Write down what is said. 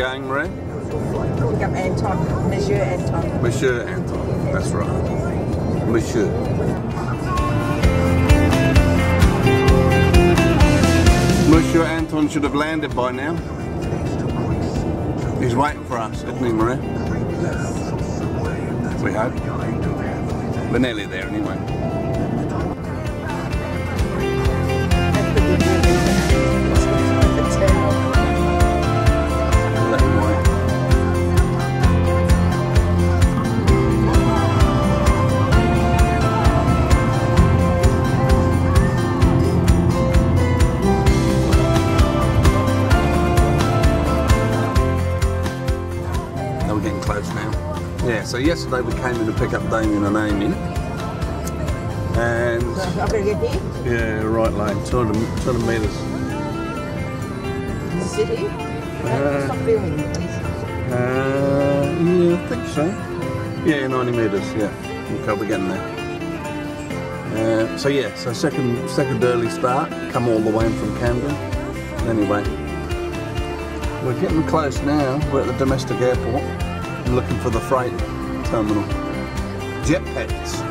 going, Marie? Look up Anton, Monsieur Anton. Monsieur Anton, that's right. Monsieur Anton should have landed by now. He's waiting for us, isn't he, Marie? We hope. We're nearly there anyway. Yeah, so yesterday we came in to pick up Damien and Amy, and yeah, right lane, 200 metres. The city? Stop filming. Yeah, I think so. Yeah, 90 metres. Yeah, okay, we're getting there. So yeah, so second early start. Come all the way in from Camden. Anyway, we're getting close now. We're at the domestic airport. Looking for the freight terminal. Jetpacks.